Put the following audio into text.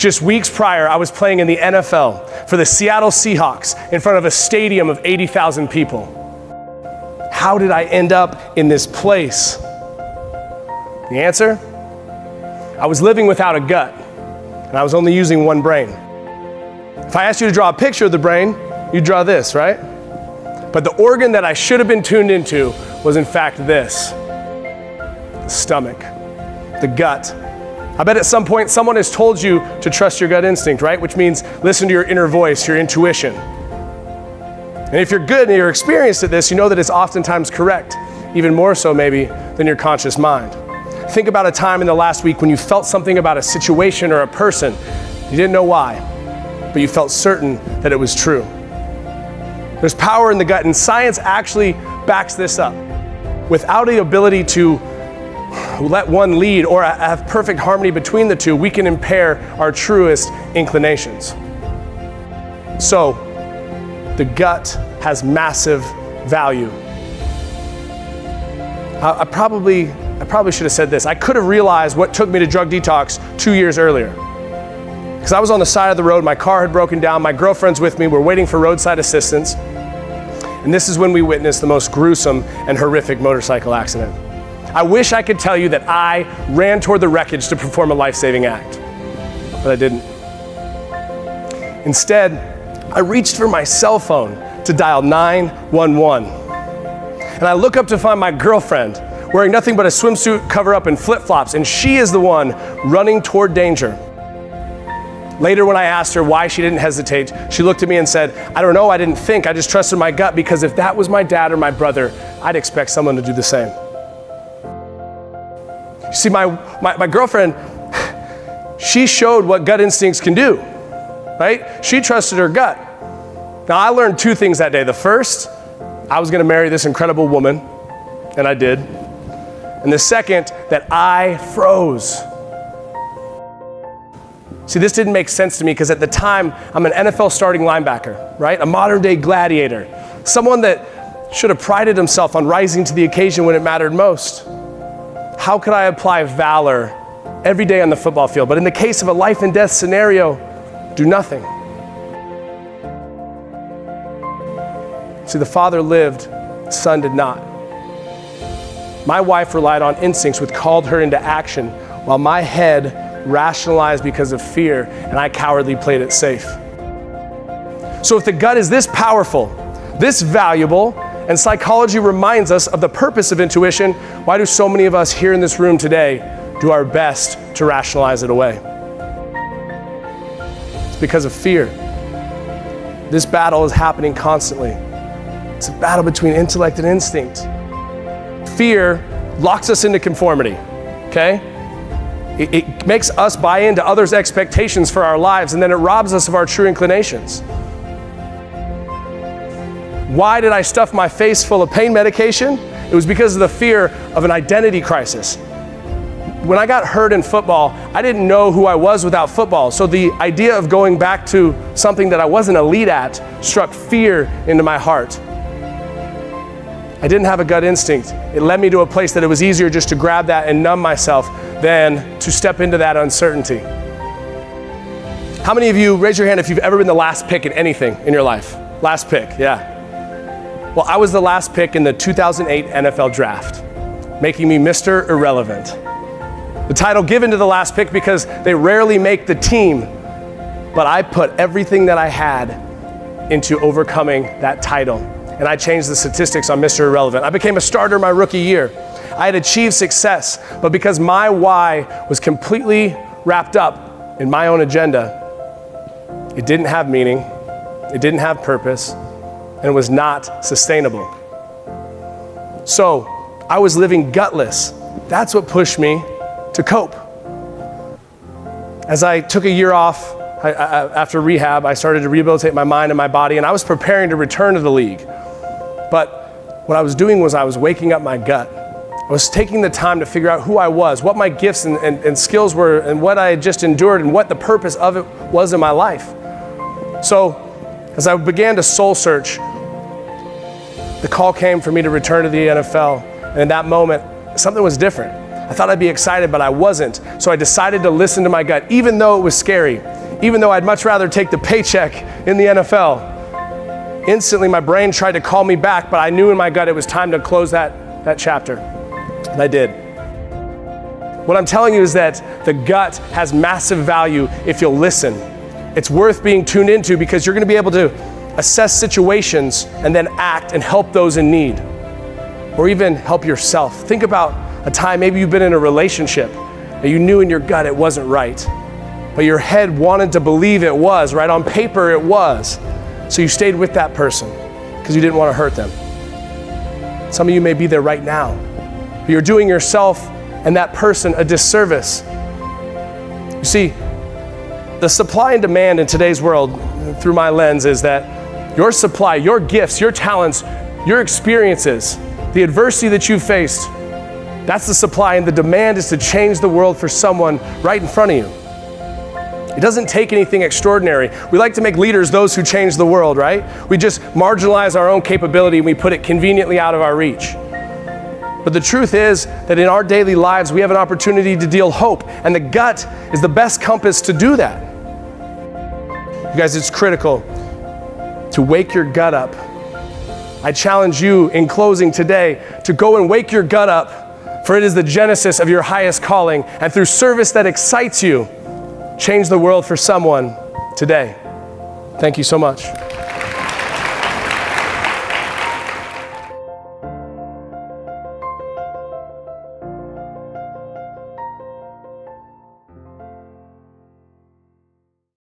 Just weeks prior, I was playing in the NFL for the Seattle Seahawks in front of a stadium of 80,000 people. How did I end up in this place? The answer? I was living without a gut, and I was only using one brain. If I asked you to draw a picture of the brain, you'd draw this, right? But the organ that I should have been tuned into was in fact this, the stomach, the gut. I bet at some point someone has told you to trust your gut instinct, right? Which means listen to your inner voice, your intuition. And if you're good and you're experienced at this, you know that it's oftentimes correct, even more so maybe than your conscious mind. Think about a time in the last week when you felt something about a situation or a person. You didn't know why, but you felt certain that it was true. There's power in the gut, and science actually backs this up. Without the ability to let one lead or have perfect harmony between the two, we can impair our truest inclinations. So, the gut has massive value. I probably should have said this. I could have realized what took me to drug detox 2 years earlier. Because I was on the side of the road, my car had broken down, my girlfriend's with me, we're waiting for roadside assistance. And this is when we witnessed the most gruesome and horrific motorcycle accident. I wish I could tell you that I ran toward the wreckage to perform a life-saving act, but I didn't. Instead, I reached for my cell phone to dial 911. And I look up to find my girlfriend wearing nothing but a swimsuit, cover-up, and flip-flops, and she is the one running toward danger. Later, when I asked her why she didn't hesitate, she looked at me and said, "I don't know, I didn't think, I just trusted my gut because if that was my dad or my brother, I'd expect someone to do the same." You see, my girlfriend, she showed what gut instincts can do, right? She trusted her gut. Now, I learned two things that day. The first, I was gonna marry this incredible woman, and I did. And the second, that I froze. See, this didn't make sense to me because at the time, I'm an NFL starting linebacker, right? A modern day gladiator. Someone that should have prided himself on rising to the occasion when it mattered most. How could I apply valor every day on the football field? But in the case of a life and death scenario, do nothing. See, the father lived, the son did not. My wife relied on instincts which called her into action while my head rationalized because of fear, and I cowardly played it safe. So if the gut is this powerful, this valuable, and psychology reminds us of the purpose of intuition, why do so many of us here in this room today do our best to rationalize it away? It's because of fear. This battle is happening constantly. It's a battle between intellect and instinct. Fear locks us into conformity, okay? It makes us buy into others' expectations for our lives, and then it robs us of our true inclinations. Why did I stuff my face full of pain medication? It was because of the fear of an identity crisis. When I got hurt in football, I didn't know who I was without football, so the idea of going back to something that I wasn't elite at struck fear into my heart. I didn't have a gut instinct. It led me to a place that it was easier just to grab that and numb myself than to step into that uncertainty. How many of you, raise your hand if you've ever been the last pick in anything in your life? Last pick, yeah. Well, I was the last pick in the 2008 NFL draft, making me Mr. Irrelevant. The title given to the last pick because they rarely make the team, but I put everything that I had into overcoming that title. And I changed the statistics on Mr. Irrelevant. I became a starter my rookie year. I had achieved success, but because my why was completely wrapped up in my own agenda, it didn't have meaning, it didn't have purpose, and it was not sustainable. So I was living gutless. That's what pushed me to cope. As I took a year off after rehab, I started to rehabilitate my mind and my body, and I was preparing to return to the league. But what I was doing was I was waking up my gut. I was taking the time to figure out who I was, what my gifts and skills were, and what I had just endured, and what the purpose of it was in my life. So as I began to soul search, the call came for me to return to the NFL. And in that moment, something was different. I thought I'd be excited, but I wasn't. So I decided to listen to my gut, even though it was scary, even though I'd much rather take the paycheck in the NFL. Instantly, my brain tried to call me back, but I knew in my gut it was time to close that chapter, and I did. What I'm telling you is that the gut has massive value if you'll listen. It's worth being tuned into because you're going to be able to assess situations and then act and help those in need, or even help yourself. Think about a time maybe you've been in a relationship that you knew in your gut it wasn't right, but your head wanted to believe it was, right? On paper it was. So you stayed with that person because you didn't want to hurt them. Some of you may be there right now, but you're doing yourself and that person a disservice. You see, the supply and demand in today's world, through my lens, is that your supply, your gifts, your talents, your experiences, the adversity that you faced, that's the supply, and the demand is to change the world for someone right in front of you. It doesn't take anything extraordinary. We like to make leaders those who change the world, right? We just marginalize our own capability and we put it conveniently out of our reach. But the truth is that in our daily lives, we have an opportunity to deal hope, and the gut is the best compass to do that. You guys, it's critical to wake your gut up. I challenge you in closing today to go and wake your gut up, for it is the genesis of your highest calling, and through service that excites you, change the world for someone today. Thank you so much.